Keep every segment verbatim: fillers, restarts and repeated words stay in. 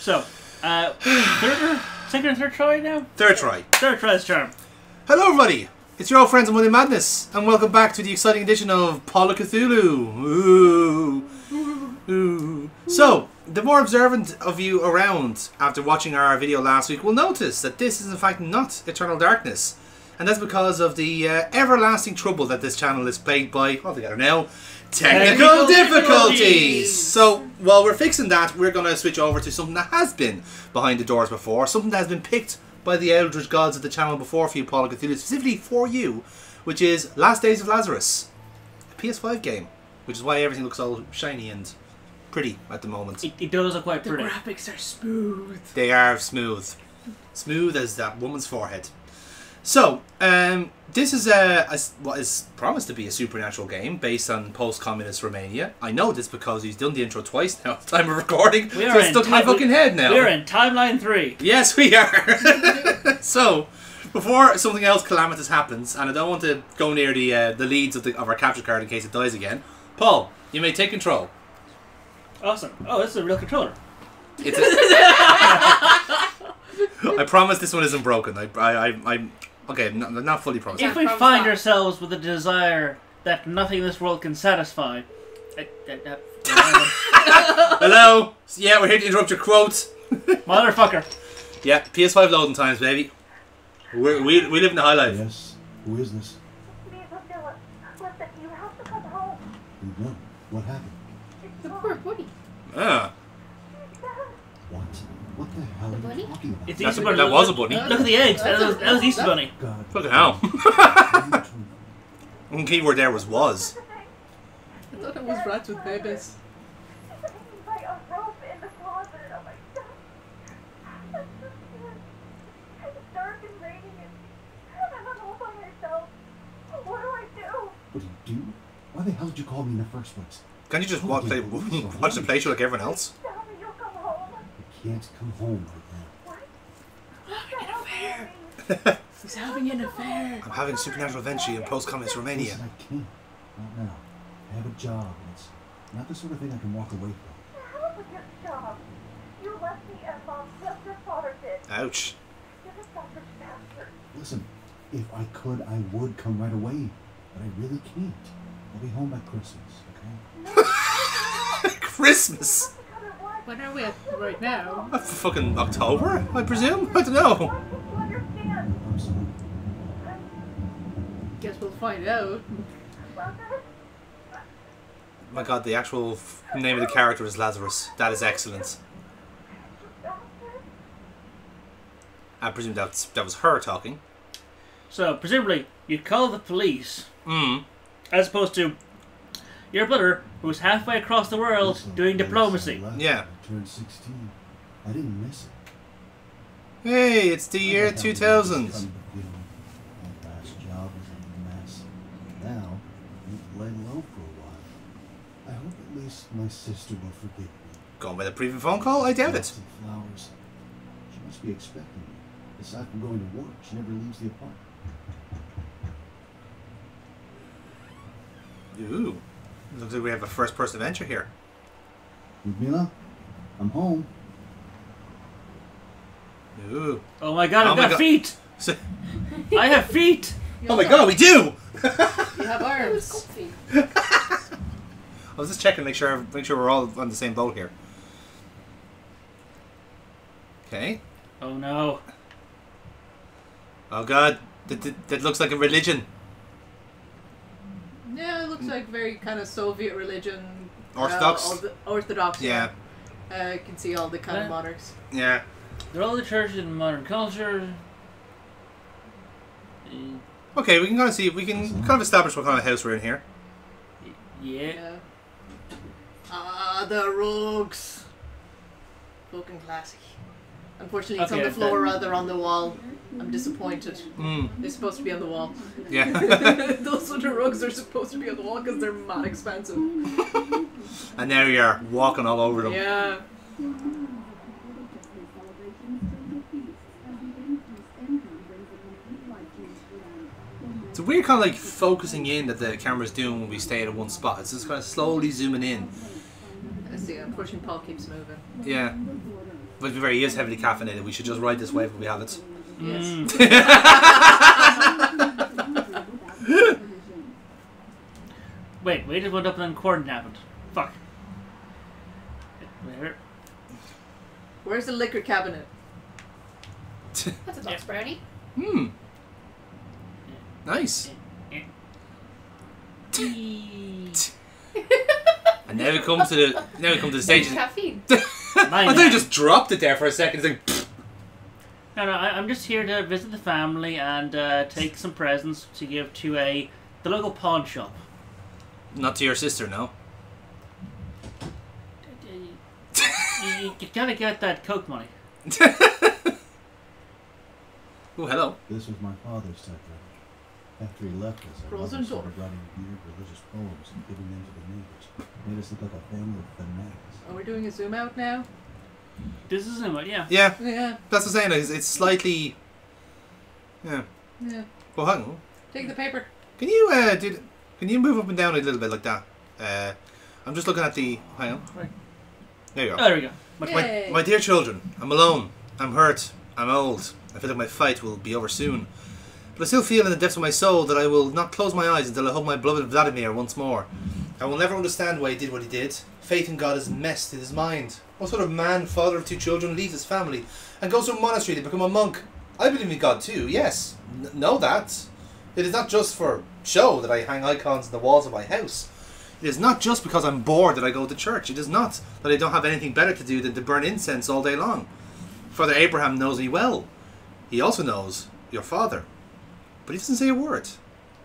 So, uh, third, second, or third try now. Third try. Third try's charm. Hello, everybody. It's your old friends of Monday Madness, and welcome back to the exciting edition of Paul of Cthulhu. Ooh. Ooh. So, the more observant of you around after watching our video last week will notice that this is in fact not Eternal Darkness, and that's because of the uh, everlasting trouble that this channel is plagued by. Well, they got it now. Technical difficulties! So, while we're fixing that, we're going to switch over to something that has been behind the doors before, something that has been picked by the Eldritch Gods of the channel before for you, Paul of Cthulhu, specifically for you, which is Last Days of Lazarus, a P S five game, which is why everything looks all shiny and pretty at the moment. It, it does look quite pretty. The graphics are smooth. They are smooth. Smooth as that woman's forehead. So, um, this is a, a, what is promised to be a supernatural game based on post-communist Romania. I know this because he's done the intro twice now at the time of recording. We are so it's stuck in my fucking head now. We're in Timeline three. Yes, we are. So, before something else calamitous happens, and I don't want to go near the uh, the leads of, the, of our capture card in case it dies again, Paul, you may take control. Awesome. Oh, this is a real controller. It's a I promise this one isn't broken. I, I, I, I okay, not, not fully promised. If we find ourselves with a desire that nothing in this world can satisfy, I, I, I, hello. Yeah, we're here to interrupt your quote, motherfucker. Yeah, P S five loading times, baby. We're, we we live in the high life. Yes. Who is this? Me, Ludmilla. Listen, you have to come home. Ludmilla, what happened? It's the poor buddy. Ah. What? What the hell? The bunny? It's Easter bunny. That was a bunny. Look at the eggs. That was, that was Easter bunny. Fucking hell. One keyword there was was. I thought it was rats with babies. What do you do? Why the hell did you call me in the first place? Can you just watch the watch the play show like everyone else? Can't come home right now. What? An affair! He's having an affair! I'm having supernatural adventure in post-communist Romania. Listen, I can't. Not now. I have a job, and it's not the sort of thing I can walk away from. How was your job? You left me and mom just your father did. Ouch. You're the selfish bastard. Listen, if I could, I would come right away. But I really can't. I'll be home by Christmas, okay? Christmas? When are we at right now? Uh, fucking October, I presume? I don't know. Guess we'll find out. My god, the actual f name of the character is Lazarus. That is excellent. I presume that's, that was her talking. So, presumably, you call the police. Mm. As opposed to your brother, who's halfway across the world doing diplomacy. Yeah. Turned sixteen. I didn't miss it. Hey, it's the year two thousand. My last job was in a mess. Now, we've laid low for a while. I hope at least my sister will forgive me. Going by the previous phone call? I doubt it. Flowers. She must be expecting me. Aside from going to work, she never leaves the apartment. Ooh, looks like we have a first-person adventure here. Ludmilla? I'm home. Ooh. Oh my god, I've oh got god. feet! I have feet! You oh my god, we do! You have arms. I was just checking to make sure, make sure we're all on the same boat here. Okay. Oh no. Oh god, that, that, that looks like a religion. Yeah, it looks like very kind of Soviet religion. Orthodox? Uh, or Orthodox. Yeah. Uh, you can see all the kind yeah. of monarchs. Yeah. They're all the churches in modern culture. Okay, we can kind of see, we can kind of establish what kind of house we're in here. Yeah. Ah, the rugs. Broken classic. Unfortunately, it's okay, on the floor then, rather on the wall. I'm disappointed. Mm. They're supposed to be on the wall. Yeah. Those sort of rugs are supposed to be on the wall because they're mad expensive. And there you are, walking all over them. Yeah. It's a weird kind of like focusing in that the camera's doing when we stay at one spot. It's just kind of slowly zooming in. I see. Unfortunately, Paul keeps moving. Yeah. But to be fair, he is heavily caffeinated. We should just ride this wave when we have it. Yes. Mm. Wait, we just went up and then quarantine happened. Fuck. Where? Where's the liquor cabinet? That's a box brownie. Hmm. Nice. And now we come to the now we come to the stage. Caffeine. I think you just dropped it there for a second. Like, no, no, I, I'm just here to visit the family and uh, take some presents to give to a the local pawn shop. Not to your sister, no. You, you gotta get that coke money. Oh, hello. This was my father's secretary. After he left us, I started writing weird religious poems and giving them to the neighbors. Made us look like a family of fanatics. Oh, we're doing a zoom out now? This is a zoom out, yeah. Yeah. Yeah. That's what I'm saying. It's, it's slightly... Yeah. Yeah. Well, hang on. Take the paper. Can you, uh, do, can you move up and down a little bit like that? Uh, I'm just looking at the... Hang on. Right. There you go. Oh, there we go. My, my dear children, I'm alone. I'm hurt. I'm old. I feel like my fight will be over soon. But I still feel in the depths of my soul that I will not close my eyes until I hug my beloved Vladimir once more. I will never understand why he did what he did. Faith in God is messed in his mind. What sort of man, father of two children, leaves his family and goes to a monastery to become a monk? I believe in God too, yes. N- know that. It is not just for show that I hang icons on the walls of my house. It is not just because I'm bored that I go to church. It is not that I don't have anything better to do than to burn incense all day long. Father Abraham knows me well. He also knows your father. But he doesn't say a word.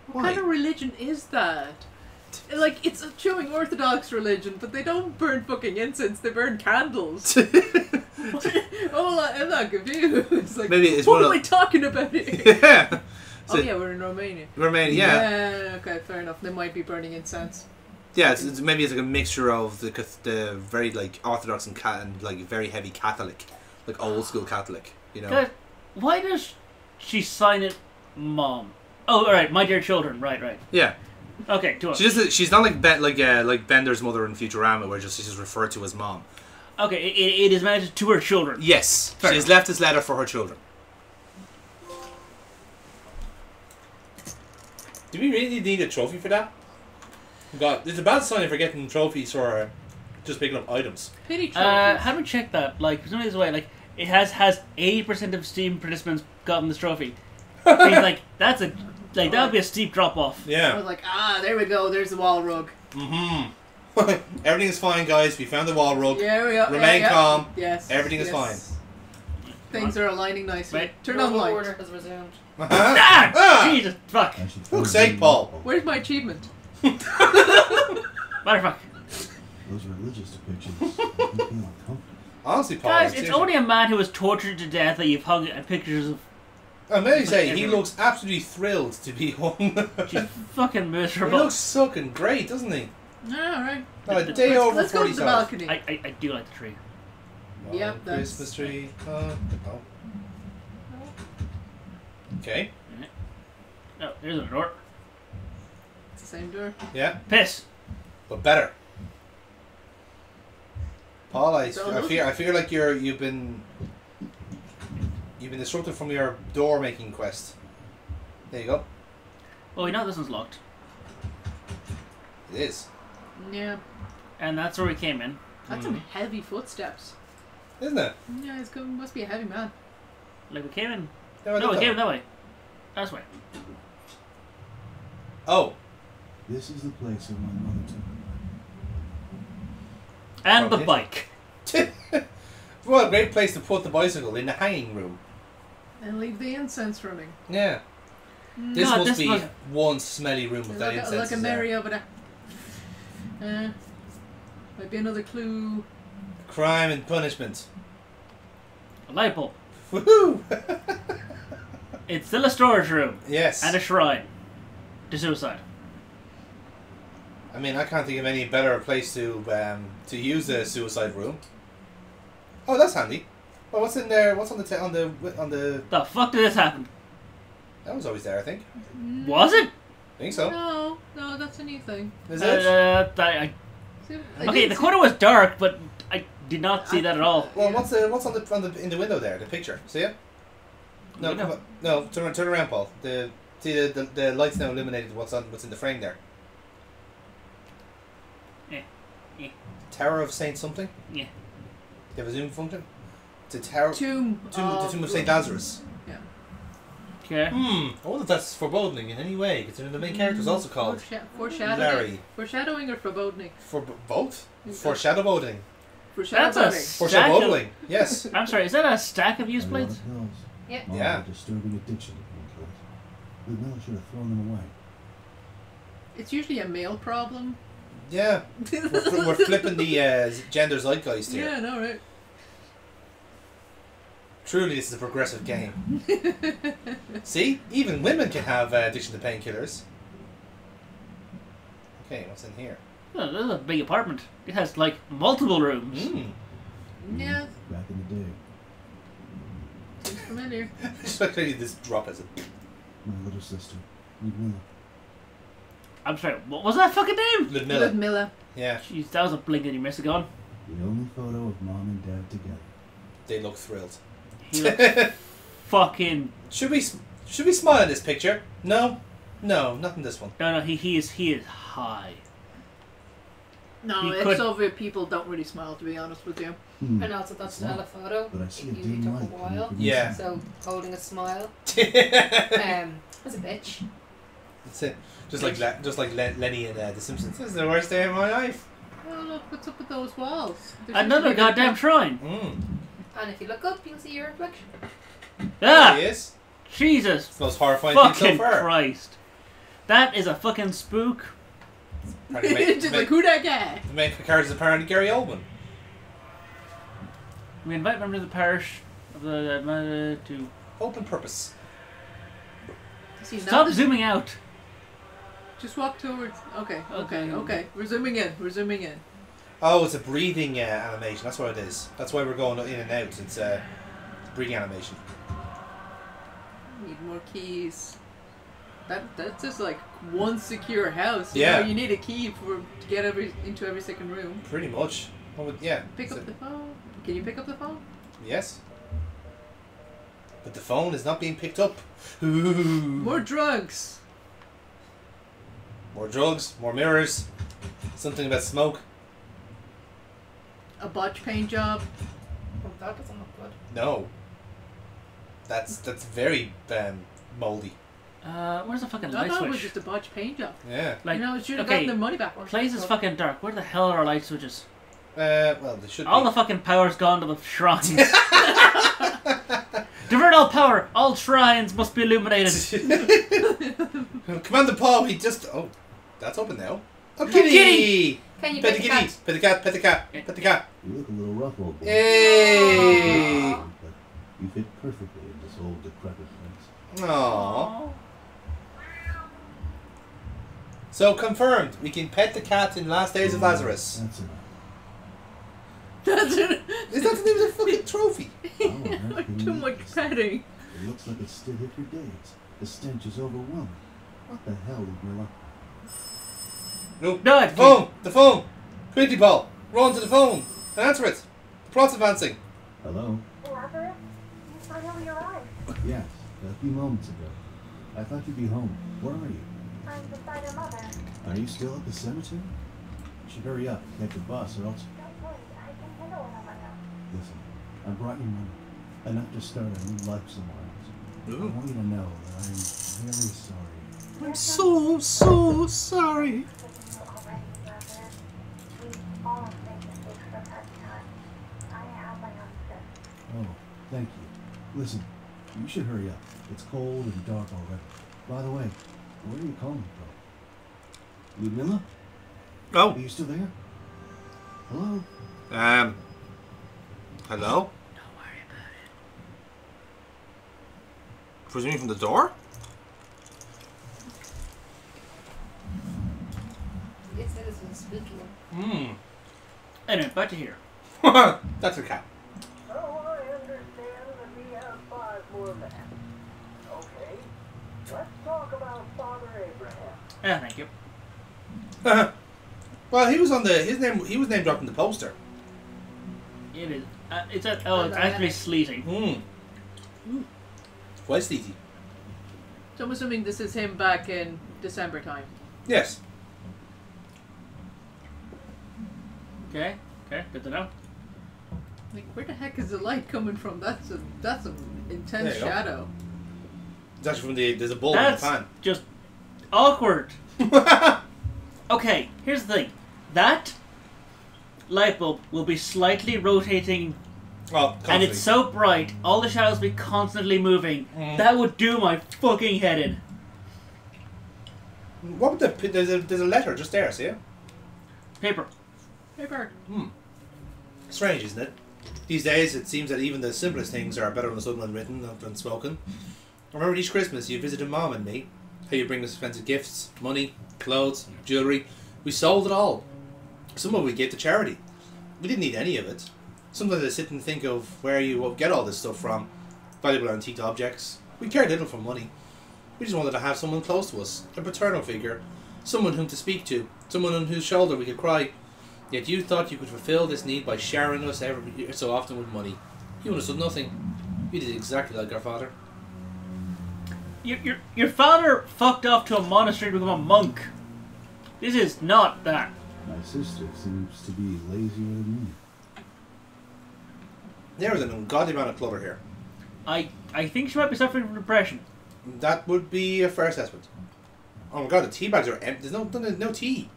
Why? What kind of religion is that? Like, it's showing Orthodox religion, but they don't burn fucking incense, they burn candles. Oh, I'm not confused. It's like, Maybe it's what am I talking about here? Yeah. So, oh yeah, we're in Romania. Romania, yeah. Yeah, okay, fair enough. They might be burning incense. Yeah, it's, it's, maybe it's like a mixture of the the very like Orthodox and, ca and like very heavy Catholic, like old school Catholic, you know. God, why does she sign it, Mom? Oh, all right, my dear children, right, right. Yeah. Okay, to us. She just, she's not like ben, like uh, like Bender's mother in Futurama, where just she's just referred to as Mom. Okay, it, it is meant to her children. Yes, fair. She's left this letter for her children. Do we really need a trophy for that? God, it's a bad sign if we're getting trophies or just picking up items. Pity trophies. Uh, how do we check that? Like, some of these way, like, it has has eighty percent of Steam participants gotten this trophy. He's like, that's a, like, that would be a steep drop off. Yeah. I was like, ah, there we go. There's the wall rug. Mm-hmm. Everything is fine, guys. We found the wall rug. Yeah, we are. Remain yeah, yeah. calm. Yes. Everything yes. is fine. Things are aligning nicely. Wait. Turn on light. Order has resumed. Ah! Ah! Jesus fuck! For fuck's sake, Paul. Where's my achievement? Motherfucker. Those religious depictions. Honestly, Paul, guys, it's only a man who was tortured to death that you've hung pictures of. I may say he looks absolutely thrilled to be home. She's fucking miserable. He looks sucking great, doesn't he? Yeah, all right. No, the, the, day let's, over let's go to the balcony. I, I I do like the tree. One yep, Christmas that's... tree. Oh. Okay. Oh, there's a door. Same door. Yeah. Piss. But better. Paul, I, I fear I feel like you're you've been you've been disrupted from your door making quest. There you go. Well, we know this one's locked. It is. Yeah. And that's where we came in. That's mm. some heavy footsteps. Isn't it? Yeah, it's good. Must be a heavy man. Like we came in. No, no we came in that way. That's way. Oh. This is the place of my mother took me. And the bike. What a great place to put the bicycle, in the hanging room. And leave the incense running. Yeah. This no, must this be must... one smelly room with that like incense. A, like a Mary over there. Uh, might be another clue. Crime and punishment. A light bulb. Woohoo! It's still a storage room. Yes. And a shrine. To suicide. I mean, I can't think of any better place to um, to use the suicide room. Oh, that's handy. Oh, what's in there? What's on the t on the on the? The fuck did this happen? That was always there, I think. Mm. Was it? I think so. No, no, that's a new thing. Is uh, it? Uh, I, I... See, I okay, the corner was dark, but I did not see that at all. Well, what's the, what's on the, on the in the window there? The picture. See it? No, no, no. Turn, turn around, Paul. The see the, the the lights now illuminated. What's on? What's in the frame there? Yeah. Yeah. Tower of Saint something. Yeah. Do you have a zoom function? The tower. Tomb. Tomb. Uh, the tomb of Saint Lazarus. Yeah. Okay. Hmm. I wonder if that's foreboding in any way. Because the main character is also called Foresha foreshadowing. Larry. Foreshadowing or foreboding? For both. Foreshadowing. That's a foreshadowing. Yes. I'm sorry. Is that a stack of use plates? Yeah. Yeah. A disturbing addiction of one kind. Ludmilla should have thrown them away. It's usually a male problem. Yeah. we're, fl we're flipping the uh, gender zeitgeist here. Yeah, no, right. Truly, this is a progressive game. See? Even women can have uh, addiction to painkillers. Okay, what's in here? Oh, this is a big apartment. It has, like, multiple rooms. Mm. Yeah. Back in the day. Familiar. Just like I need this drop as a. My little sister, Ludmilla. I'm sorry. What was that fucking name? Ludmilla. Ludmilla. Yeah. Jeez, that was a blink and you missed it gone. The only photo of mom and dad together. They look thrilled. He looks fucking. Should we should we smile at this picture? No, no, not in this one. No, no. He he is he is high. No, he it's over. People don't really smile, to be honest with you. Mm. And also, that's not a photo. But I see it usually took a while. Yeah. So holding a smile. um, was a bitch. That's it. Just bitch. like just like Lenny in uh, The Simpsons. This is the worst day of my life. Well, look what's up with those walls. There's another goddamn shrine. Mm. And if you look up, you'll see your reflection. Ah! There he is. Jesus. It's the most horrifying thing so far. Fucking Christ! That is a fucking spook. Made, just made, like, who that guy? The main character is apparently Gary Oldman. We invite members of the parish of the uh, to open purpose. See, Stop zooming the... out. Just walk towards. Okay, okay, okay, okay. We're zooming in. We're zooming in. Oh, it's a breathing uh, animation. That's what it is. That's why we're going in and out. It's a uh, breathing animation. Need more keys. That that's just like one secure house. You yeah, know, you need a key for to get every into every second room. Pretty much. Would, yeah. Pick so, up the phone. Can you pick up the phone? Yes. But the phone is not being picked up. Ooh. More drugs. More drugs. More mirrors. Something about smoke. A botch paint job. Oh, that doesn't look good. No. That's that's very um, moldy. Uh, where's the fucking light switch? I thought it was just a botched paint job. Yeah. Like, you know, it should have okay, gotten their money back. The place is fucking dark. Where the hell are our light switches? Uh, well, they should all be. The fucking power's gone to the shrines. Divert all power. All shrines must be illuminated. Commander Paul, we just... Oh, that's open now. Oh, kitty! Kitty! Can you pet, pet the kitty? Pet the cat, pet the cat, pet the cat. You look a little rough, old boy. Hey! But you fit perfectly in this old decrepit place. Aww. So confirmed, we can pet the cat in Last Days of Lazarus. That's enough. That's enough. Is that the name of the fucking trophy? Oh, too much petting. It looks like it's still hit your days. The stench is overwhelming. What the hell, Ludmilla? Nope. No, the phone! The phone! Quickly, Paul! Run to the phone! And answer it! The plot's advancing! Hello? Robert? You finally arrived. Yes, a few moments ago. I thought you'd be home. Where are you? I'm beside her mother. Are you still at the cemetery? You should hurry up, take the bus, or else... Don't worry, I can handle it over now. Listen, I brought you money. Enough to start a new life somewhere else. Ooh. I want you to know that I'm really sorry. I'm so, so sorry. Oh, thank you. Listen, you should hurry up. It's cold and dark already. By the way, where are you calling from? Ludmilla? Oh. Are you still there? Hello? Um. Hello? Don't worry about it. Presuming from the door? It said it was speaking. Hmm. Anyway, back to here. That's a cat. Oh, I understand that we have five more men. Okay. Let's talk about Father Abraham. Yeah, thank you. Uh, well, he was on the his name. He was name dropped in the poster. It is. Uh, it's at, oh, it's actually sleeting. Mm. Mm. Quite sleety. So I'm assuming this is him back in December time. Yes. Okay. Okay. Good to know. Like, where the heck is the light coming from? That's a that's an intense shadow. Go. It's actually from the there's a bowl in the pan. Just awkward. Okay. Here's the thing. That light bulb will be slightly rotating. Well, and it's so bright, all the shadows be constantly moving. Mm. That would do my fucking head in. What would the there's a there's a letter just there, see? Paper. Paper. Hmm. Strange, isn't it? These days, it seems that even the simplest things are better understood when written than spoken. I remember each Christmas you visited Mom and me. How you bring us expensive gifts, money, clothes, jewellery. We sold it all. Some of it we gave to charity. We didn't need any of it. Sometimes I sit and think of where you get all this stuff from. Valuable antique objects. We cared little for money. We just wanted to have someone close to us. A paternal figure. Someone whom to speak to. Someone on whose shoulder we could cry. Yet you thought you could fulfill this need by showering us every so often with money. You understood nothing. You did exactly like our father. Your, your, your father fucked off to a monastery to become a monk. This is not that. My sister seems to be lazier than me. There is an ungodly amount of clutter here. I I think she might be suffering from depression. That would be a fair assessment. Oh my god, the tea bags are empty. There's no, there's no tea.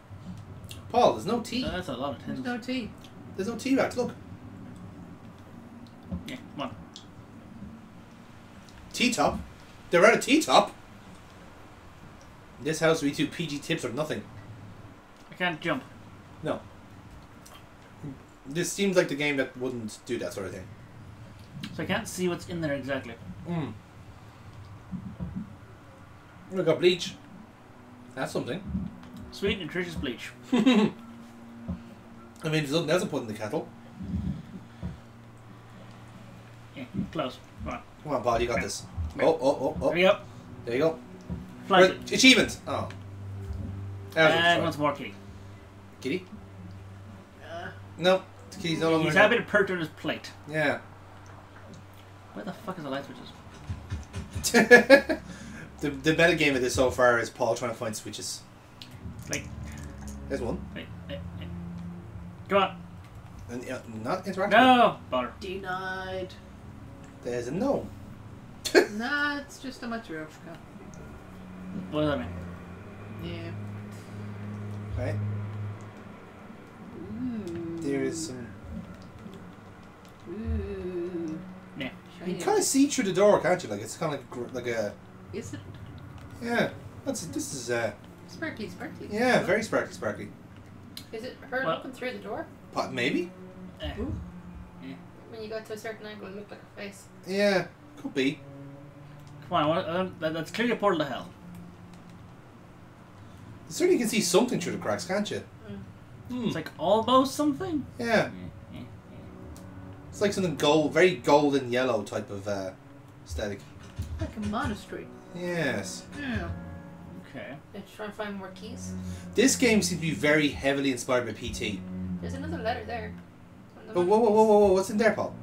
Paul, there's no tea. Uh, that's a lot of tins. There's no tea. There's no tea bags, look. Yeah, come on. Tea top? They're out of tea top? In this house, we do P G tips or nothing. I can't jump. No. This seems like the game that wouldn't do that sort of thing. So I can't see what's in there exactly. Mm. We got bleach. That's something. Sweet, nutritious bleach. I mean, there's nothing else to put in the kettle. Yeah, close. Come on. Come on, Paul, you got this. Oh, oh, oh, oh. There you go. There you go. Flight. Achievements. Oh. And once more, kitty. Kitty? Uh, no. The kitty's no longer. He's happy to perch on his plate. Yeah. Where the fuck is the light switches? the the meta game of this so far is Paul trying to find switches. Like. There's one. Wait, wait, wait. Come on. And, uh, not interactive. No. Butter. Denied. There's a no. Nah, it's just a matryoshka. What does that mean? Yeah. Right. Ooh. There is some. Ooh. Yeah. You can kind of see through the door, can't you? Like it's kind of like, like a. Is it? Yeah. That's this is uh. Sparkly, sparkly. Yeah, very sparkly, sparkly. Is it her well, looking through the door? Maybe. Uh, yeah. When you go to a certain angle, it looks like a face. Yeah, could be. Come on, uh, that's clearly a portal to hell. Certainly you can see something through the cracks, can't you? Mm. Mm. It's like almost something? Yeah. Mm-hmm. It's like something gold, very gold and yellow type of uh, aesthetic. Like a monastery. Yes. Yeah. Okay. Let's try and find more keys. This game seems to be very heavily inspired by P T. There's another letter there. But whoa, whoa, whoa, whoa, whoa, what's in there, Paul?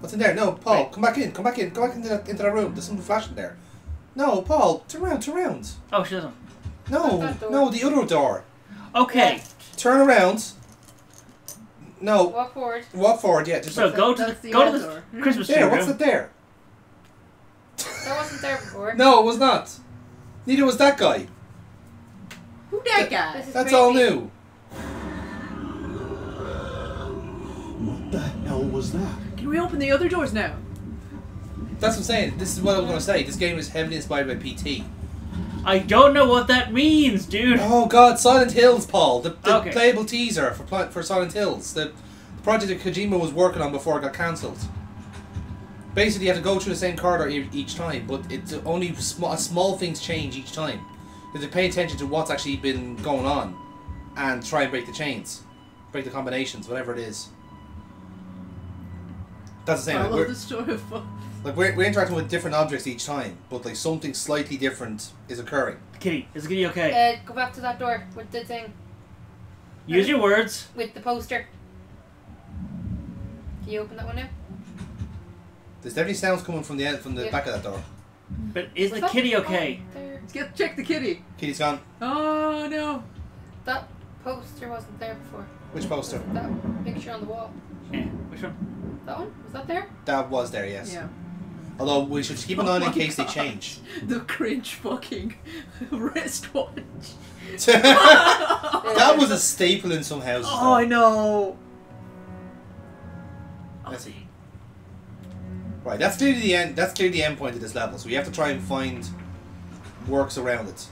What's in there? No, Paul, Wait. come back in, come back in, go back into that, into that room. There's something flashing there. No, Paul, turn around, turn around. Oh, she doesn't. No, no, the other door. Okay. Yeah. Turn around. No. Walk forward. Walk forward, yeah. Just so go to the, go to the door. Christmas tree. Yeah, what's it there? That wasn't there before. No, it was not. Neither was that guy. Who that guy? Th that's crazy. all new. What the hell was that? Can we open the other doors now? That's what I'm saying. This is what I was going to say. This game is heavily inspired by P T. I don't know what that means, dude. Oh god, Silent Hills, Paul. The, the okay. playable teaser for for Silent Hills. The, the project that Kojima was working on before it got cancelled. Basically, you have to go through the same corridor e each time, but it's only sm small things change each time. You have to pay attention to what's actually been going on, and try and break the chains, break the combinations, whatever it is. That's the same. I love the story of. Like, we're, we're interacting with different objects each time, but, like, something slightly different is occurring. Kitty, is Kitty okay? Uh, go back to that door with the thing. Use your words. With the poster. Can you open that window? There's definitely sounds coming from the end, from the yeah. back of that door. But is the kitty okay? Let's get check the kitty. Kitty's gone. Oh no! That poster wasn't there before. Which poster? That picture on the wall. Yeah. Which one? That one? Was that there? That was there, yes. Yeah. Although we should keep an eye on in case God. they change. The cringe fucking wristwatch. That was a staple in some houses. Oh, though. I know. Let's see. Right, that's clearly the end. That's clearly the end point of this level. So we have to try and find works around it.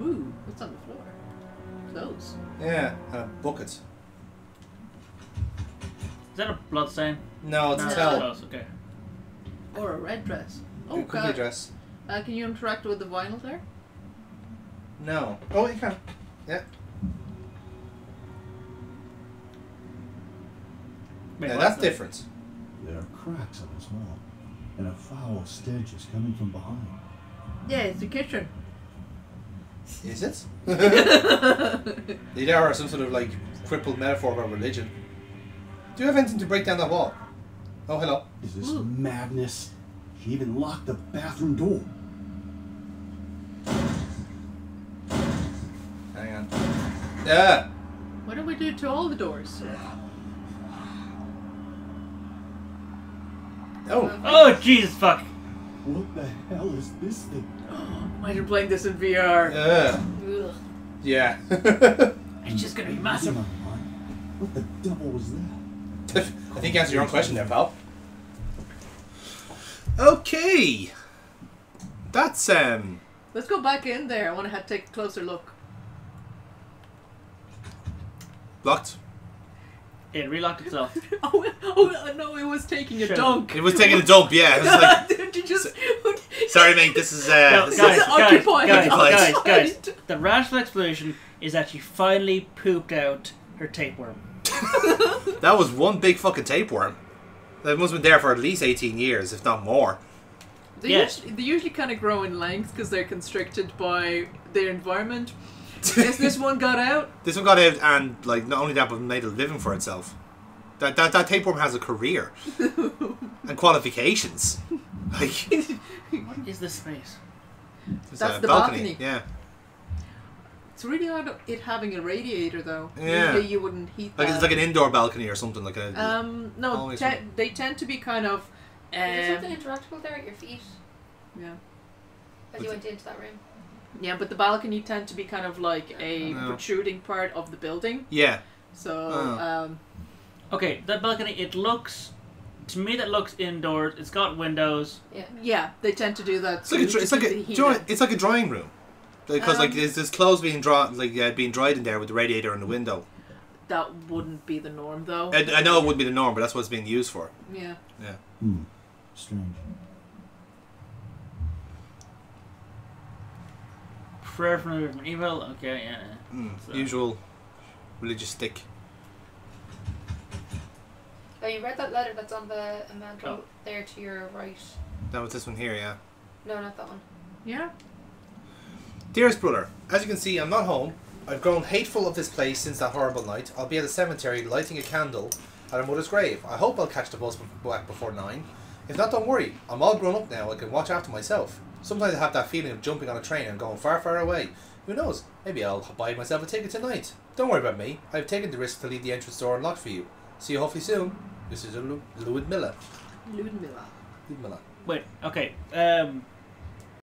Ooh, what's on the floor? Clothes. Yeah, and a bucket. Is that a blood stain? No, it's no. a towel. Okay. Or a red dress. Oh it God. Could be a dress. Uh, can you interact with the vinyl there? No. Oh, you can. Yeah. Wait, yeah, that's different. There are cracks in this wall, and a foul stench is coming from behind. Yeah, it's the kitchen. Is it? They are some sort of like crippled metaphor about religion. Do you have anything to break down that wall? Oh, hello. Is this Ooh. madness? She even locked the bathroom door. Hang on. Yeah. What do we do to all the doors? Oh! Oh, Jesus fuck! What the hell is this thing? Why are you playing this in V R? Ugh. Yeah. It's just gonna be massive. What the devil was that? I think you answered your own question there, pal. Okay. That's um. Let's go back in there. I want to take a closer look. Locked. It relocked itself. oh, oh, no, it was taking a sure. dump. It was taking a dump, yeah. It was like, Did you just... Sorry, mate, this is... Uh, no, this guys, is guys, guys, guys, guys, guys, the rational explanation is that she finally pooped out her tapeworm. That was one big fucking tapeworm. That must have been there for at least eighteen years, if not more. They, yes. usually, they usually kind of grow in length because they're constricted by their environment. Yes, this one got out. This one got out, and like not only that, but made a living for itself. That that, that tapeworm has a career and qualifications. Like, what is this space? That's the balcony. balcony. Yeah. It's really odd it having a radiator though. Yeah. Usually you wouldn't heat. Like that. It's like an indoor balcony or something like a. Um. No. Te they tend to be kind of. Um, is there something interactable there at your feet? Yeah. As What's you went it? into that room. Yeah, but the balcony tend to be kind of like a protruding part of the building. Yeah. So, oh. um... Okay, that balcony, it looks... To me, that looks indoors. It's got windows. Yeah, yeah they tend to do that. It's, like a, it's, like, a, draw, it's like a drying room. Because, um, like, there's, there's clothes being, dry, like, uh, being dried in there with the radiator and the window. That wouldn't be the norm, though. I, I know it wouldn't be the norm, but that's what it's being used for. Yeah. Yeah. Hmm. Strange. Prayer from evil, okay, yeah. Mm, so. Usual religious stick. Oh, you read that letter that's on the mantle oh. there to your right. That was this one here, yeah. No, not that one. Yeah? Dearest brother, as you can see, I'm not home. I've grown hateful of this place since that horrible night. I'll be at the cemetery lighting a candle at our mother's grave. I hope I'll catch the bus back before nine. If not, don't worry. I'm all grown up now. I can watch after myself. Sometimes I have that feeling of jumping on a train and going far, far away. Who knows? Maybe I'll buy myself a ticket tonight. Don't worry about me. I've taken the risk to leave the entrance door unlocked for you. See you hopefully soon. This is Ludmilla. Ludmilla. Ludmilla. Wait, okay. Um,